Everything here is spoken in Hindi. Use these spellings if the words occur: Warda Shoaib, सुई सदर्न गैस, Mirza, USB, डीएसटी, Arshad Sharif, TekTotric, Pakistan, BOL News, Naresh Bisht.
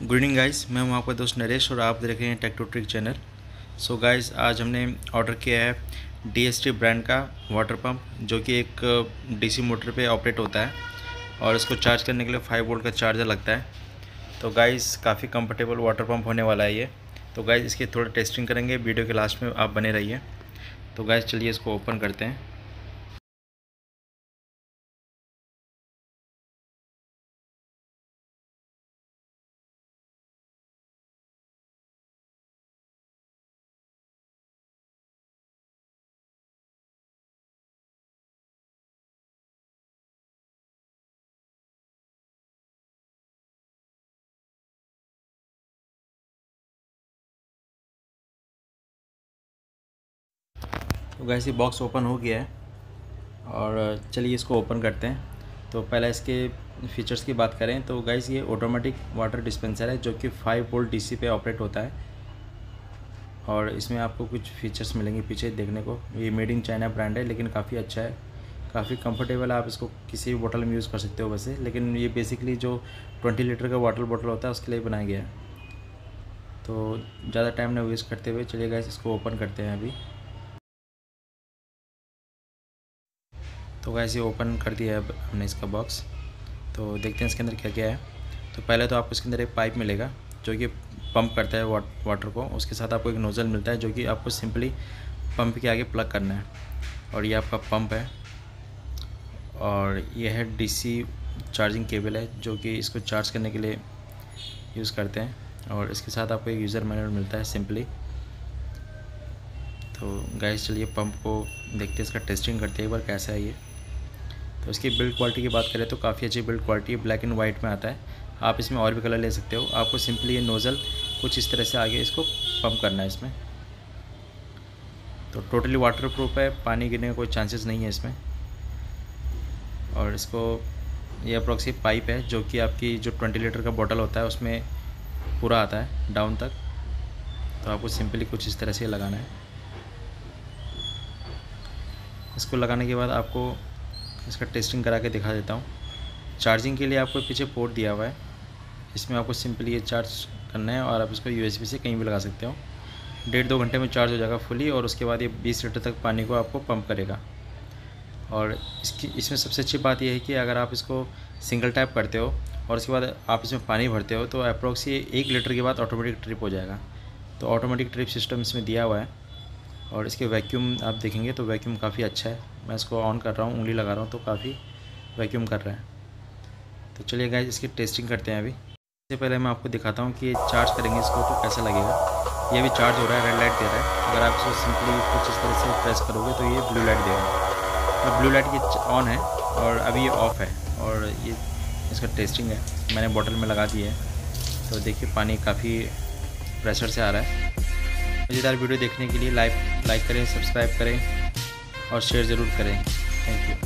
गुड इवनिंग गाइस, मैं हूं आपका दोस्त नरेश और आप देख रहे हैं टेक्टोट्रिक चैनल। सो गाइस, आज हमने ऑर्डर किया है डीएसटी ब्रांड का वाटर पंप जो कि एक डीसी मोटर पे ऑपरेट होता है और इसको चार्ज करने के लिए 5 वोल्ट का चार्जर लगता है। तो गाइस, काफ़ी कंफर्टेबल वाटर पंप होने वाला है ये। तो गाइस, इसकी थोड़ा टेस्टिंग करेंगे, वीडियो के लास्ट में आप बने रहिए। तो गाइस, चलिए इसको ओपन करते हैं। तो गाइस, ये बॉक्स ओपन हो गया है और चलिए इसको ओपन करते हैं। तो पहले इसके फीचर्स की बात करें तो गाइस, ये ऑटोमेटिक वाटर डिस्पेंसर है जो कि 5 वोल्ट डीसी पे ऑपरेट होता है और इसमें आपको कुछ फीचर्स मिलेंगे पीछे देखने को। ये मेड इन चाइना ब्रांड है लेकिन काफ़ी अच्छा है, काफ़ी कंफर्टेबल है। आप इसको किसी भी बोतल में यूज़ कर सकते हो वैसे, लेकिन ये बेसिकली जो 20 लीटर का वाटर बॉटल होता है उसके लिए बनाया गया है। तो ज़्यादा टाइम ना वेस्ट करते हुए चलिए गाइस, इसको ओपन करते हैं अभी। तो गाइस, ये ओपन कर दिया है अब हमने इसका बॉक्स। तो देखते हैं इसके अंदर क्या क्या है। तो पहले तो आपको इसके अंदर एक पाइप मिलेगा जो कि पंप करता है वाटर को। उसके साथ आपको एक नोज़ल मिलता है जो कि आपको सिंपली पंप के आगे प्लग करना है और ये आपका पंप है। और ये है डीसी चार्जिंग केबल है जो कि इसको चार्ज करने के लिए यूज़ करते हैं। और इसके साथ आपको एक यूज़र मैनुअल मिलता है सिंपली। तो गाइस, चलिए पंप को देखते हैं, इसका टेस्टिंग करते हैं एक बार कैसा है ये। तो इसकी बिल्ड क्वालिटी की बात करें तो काफ़ी अच्छी बिल्ड क्वालिटी है, ब्लैक एंड वाइट में आता है। आप इसमें और भी कलर ले सकते हो। आपको सिंपली ये नोज़ल कुछ इस तरह से आगे इसको पंप करना है इसमें। तो टोटली वाटर प्रूफ है, पानी गिरने का कोई चांसेस नहीं है इसमें। और इसको ये अप्रॉक्सी पाइप है जो कि आपकी जो 20 लीटर का बॉटल होता है उसमें पूरा आता है डाउन तक। तो आपको सिंपली कुछ इस तरह से लगाना है। इसको लगाने के बाद आपको इसका टेस्टिंग करा के दिखा देता हूँ। चार्जिंग के लिए आपको पीछे पोर्ट दिया हुआ है, इसमें आपको सिंपली ये चार्ज करना है और आप इसको USB से कहीं भी लगा सकते हो। 1.5-2 घंटे में चार्ज हो जाएगा फुली और उसके बाद ये 20 लीटर तक पानी को आपको पंप करेगा। और इसमें सबसे अच्छी बात यह है कि अगर आप इसको सिंगल टैप करते हो और उसके बाद आप इसमें पानी भरते हो तो अप्रॉक्स ये 1 लीटर के बाद ऑटोमेटिक ट्रिप हो जाएगा। तो ऑटोमेटिक ट्रिप सिस्टम इसमें दिया हुआ है। और इसके वैक्यूम आप देखेंगे तो वैक्यूम काफ़ी अच्छा है। मैं इसको ऑन कर रहा हूँ, उंगली लगा रहा हूँ तो काफ़ी वैक्यूम कर रहा है। तो चलिए गाइस, इसकी टेस्टिंग करते हैं अभी। इससे पहले मैं आपको दिखाता हूँ कि चार्ज करेंगे इसको तो कैसा लगेगा। ये भी चार्ज हो रहा है, रेड लाइट दे रहा है। अगर आप इसको सिंपली कुछ इस तरह से प्रेस करोगे तो ये ब्लू लाइट देगा। तो ब्लू लाइट ये ऑन है और अभी ये ऑफ है। और ये इसका टेस्टिंग है, मैंने बॉटल में लगा दी है। तो देखिए पानी काफ़ी प्रेशर से आ रहा है। मज़ेदार वीडियो देखने के लिए लाइक करें, सब्सक्राइब करें और शेयर ज़रूर करें। Thank you.